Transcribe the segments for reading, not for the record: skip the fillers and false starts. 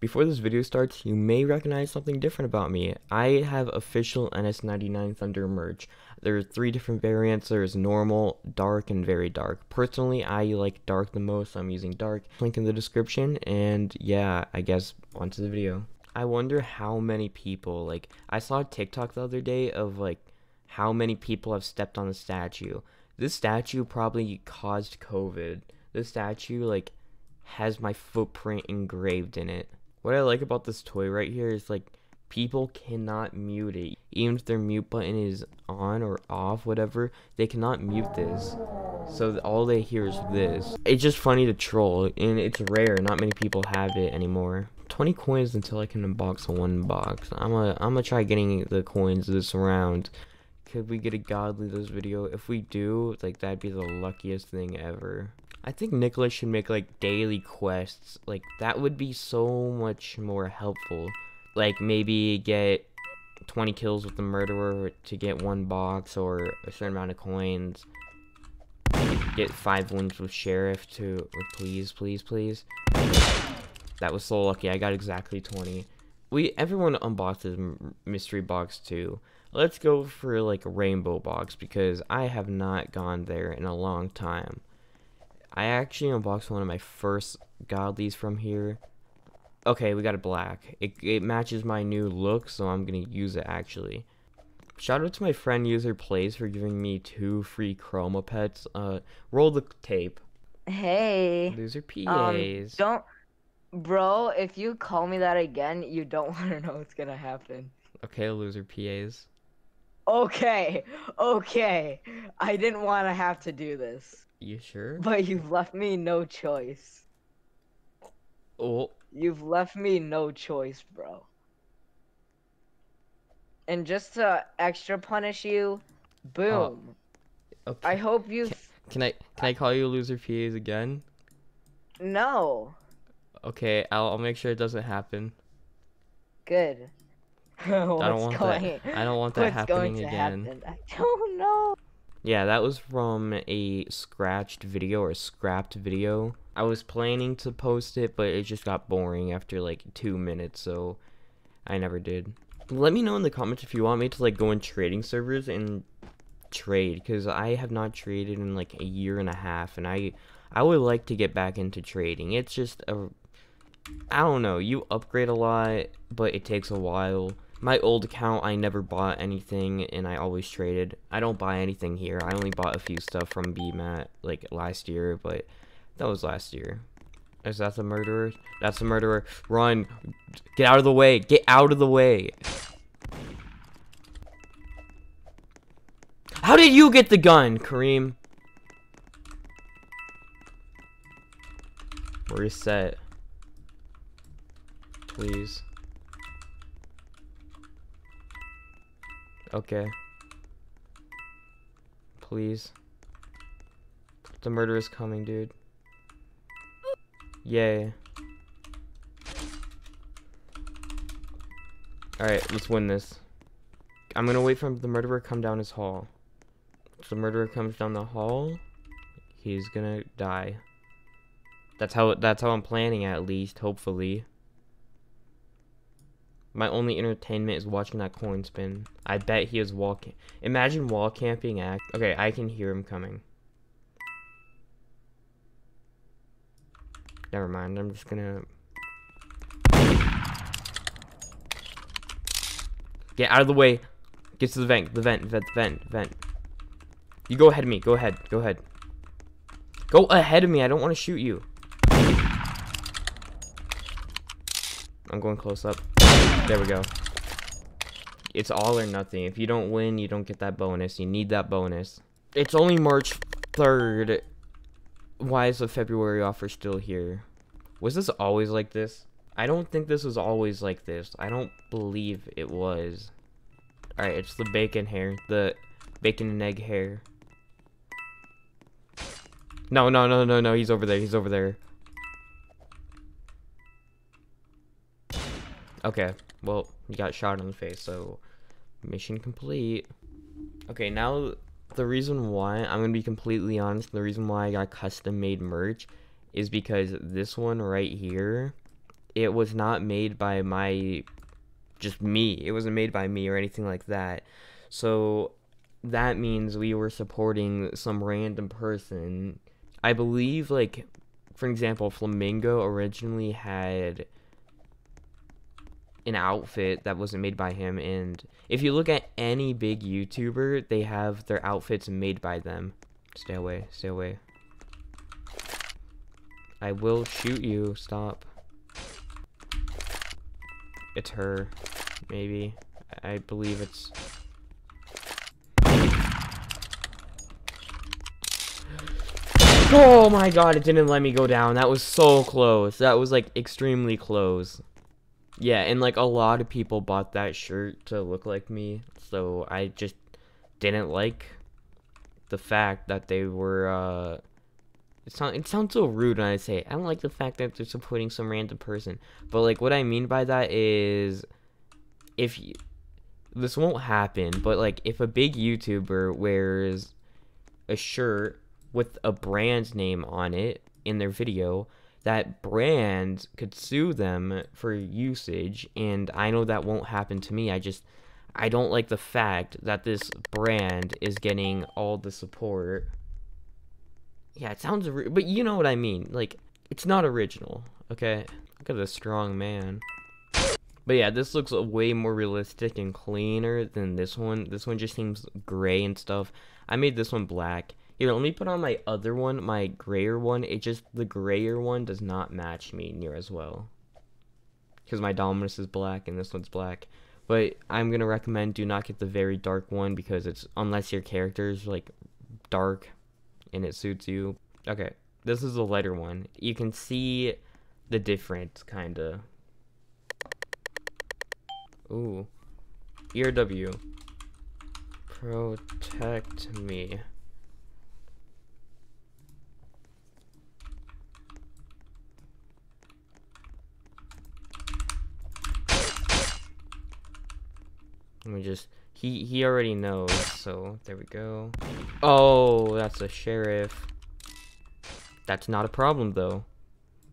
Before this video starts, you may recognize something different about me. I have official NS99 Thunder merch. There are three different variants. There is normal, dark, and very dark. Personally, I like dark the most, so I'm using dark. Link in the description, and yeah, I guess onto the video. I wonder how many people, like, I saw a TikTok the other day of, like, how many people have stepped on the statue. This statue probably caused COVID. This statue, like, has my footprint engraved in it. What I like about this toy right here is, like, people cannot mute it. Even if their mute button is on or off, whatever, they cannot mute this. So all they hear is this. It's just funny to troll, and it's rare. Not many people have it anymore. 20 coins until I can unbox one box. I'm gonna try getting the coins this round. Could we get a Godly this video? If we do, like, that'd be the luckiest thing ever. I think Nicholas should make, like, daily quests. Like, that would be so much more helpful. Like, maybe get 20 kills with the murderer to get one box or a certain amount of coins. Get 5 wins with sheriff to... Please, please, please. That was so lucky. I got exactly 20. Everyone unboxes mystery box too. Let's go for, like, a rainbow box because I have not gone there in a long time. I actually unboxed one of my first Godlies from here. Okay, we got a black. It matches my new look, so I'm gonna use it actually. Shout out to my friend User Plays for giving me 2 free Chroma pets. Roll the tape. Hey. These are PAs. Don't, bro. If you call me that again, you don't want to know what's gonna happen. Okay, loser PAs. Okay. I didn't want to have to do this. You sure? But you've left me no choice. Oh. You've left me no choice, bro. And just to extra punish you, boom. Okay. I hope you... Can I call you loser PAs again? No. Okay, I'll make sure it doesn't happen. Good. I don't want that happening again. I don't know. Yeah, that was from a scratched video or a scrapped video. I was planning to post it, but it just got boring after like 2 minutes, so I never did. Let me know in the comments if you want me to, like, go in trading servers and trade, because I have not traded in like a year and a half, and I would like to get back into trading. It's just a, I don't know, you upgrade a lot, but it takes a while. My old account, I never bought anything, and I always traded. I don't buy anything here. I only bought a few stuff from BMAT, like, last year, but that was last year. Is that the murderer? That's the murderer. Run. Get out of the way. Get out of the way. How did you get the gun, Kareem? Reset. Please. Okay. Please. The murderer's coming, dude. Yay. Alright, let's win this. I'm gonna wait for the murderer to come down his hall. If the murderer comes down the hall, he's gonna die. That's how I'm planning, at least, hopefully. My only entertainment is watching that coin spin. I bet he is walking. Imagine wall camping act. Okay, I can hear him coming. Never mind, I'm just gonna... Get out of the way. Get to the vent, the vent. You go ahead of me, go ahead. Go ahead of me, I don't want to shoot you. I'm going close up. There we go. It's all or nothing. If you don't win, you don't get that bonus. You need that bonus. It's only March 3rd. Why is the February offer still here? Was this always like this? I don't think this was always like this. I don't believe it was. Alright, it's the bacon hair. The bacon and egg hair. No. He's over there. Okay. Well, he got shot in the face, so mission complete. Okay, now the reason why, I'm going to be completely honest, the reason why I got custom made merch is because this one right here it was not made by just me. It wasn't made by me or anything like that. So that means we were supporting some random person. I believe, like, for example, Flamingo originally had an outfit that wasn't made by him, and if you look at any big YouTuber, they have their outfits made by them. Stay away, stay away. I will shoot you, stop. It's her, maybe. I believe it's... Oh my god, it didn't let me go down. That was so close. That was, like, extremely close. Yeah, and, like, a lot of people bought that shirt to look like me, so I just didn't like the fact that they were, it sounds so rude when I say it. I don't like the fact that they're supporting some random person. But, like, what I mean by that is, if you, this won't happen, but, like, if a big YouTuber wears a shirt with a brand name on it in their video, that brand could sue them for usage, and I know that won't happen to me. I don't like the fact that this brand is getting all the support. Yeah, it sounds rude, but you know what I mean. Like, it's not original, okay? Look at this strong man. But yeah, this looks way more realistic and cleaner than this one. This one just seems gray and stuff. I made this one black. Here, let me put on my other one, my grayer one. It just, the grayer one does not match me near as well, because my Dominus is black and this one's black. But I'm gonna recommend, do not get the very dark one, because it's, unless your character is, like, dark and it suits you. Okay, this is the lighter one. You can see the difference, kinda. Ooh. ERW. Protect me. Let me just, he already knows, so there we go. Oh, that's a sheriff. That's not a problem, though.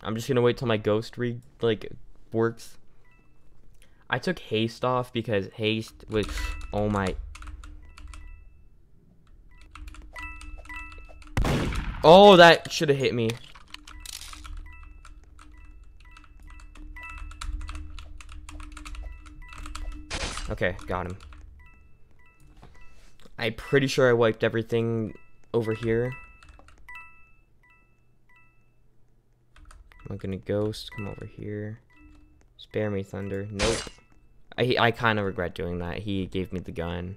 I'm just gonna wait till my ghost read, like, works. I took haste off because haste was, oh my. Oh, that should have hit me. Okay, got him. I'm pretty sure I wiped everything over here. I'm gonna ghost, come over here. Spare me, Thunder. Nope. I kind of regret doing that. He gave me the gun,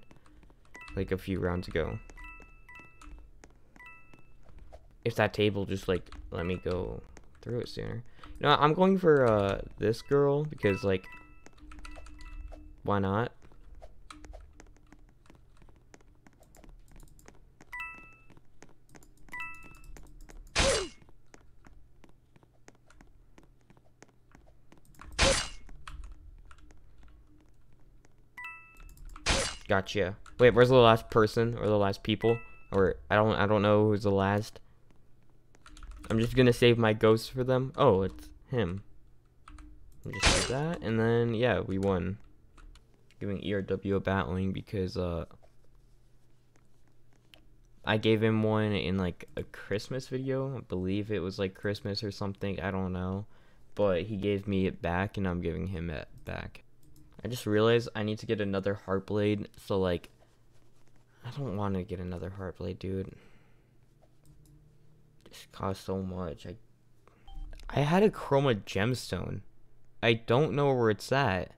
like, a few rounds ago. If that table just, like, let me go through it sooner. No, I'm going for this girl, because, like, why not? Gotcha. Wait, where's the last person or the last people? Or I don't know who's the last. I'm just gonna save my ghost for them. Oh, it's him. Just do that, and then yeah, we won. Giving ERW a battling because I gave him one in, like, a Christmas video. I believe it was, like, Christmas or something, I don't know, but he gave me it back and I'm giving him it back. I just realized I need to get another Heartblade, so, like, I don't want to get another Heartblade, dude. This costs so much. I had a Chroma Gemstone. I don't know where it's at.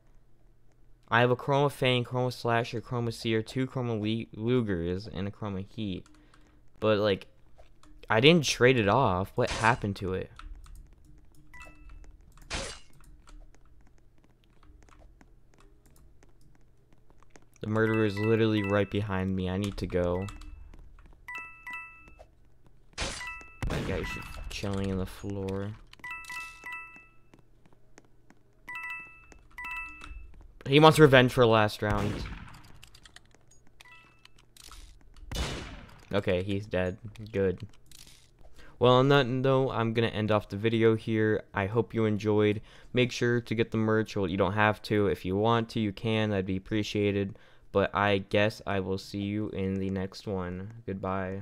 I have a Chroma Fang, Chroma Slasher, Chroma Seer, 2 Chroma Lugers, and a Chroma Heat. But, like, I didn't trade it off. What happened to it? The murderer is literally right behind me. I need to go. That guy's just chilling on the floor. He wants revenge for last round. Okay, he's dead. Good. Well, on that note, I'm going to end off the video here. I hope you enjoyed. Make sure to get the merch. Well, you don't have to. If you want to, you can. That'd be appreciated. But I guess I will see you in the next one. Goodbye.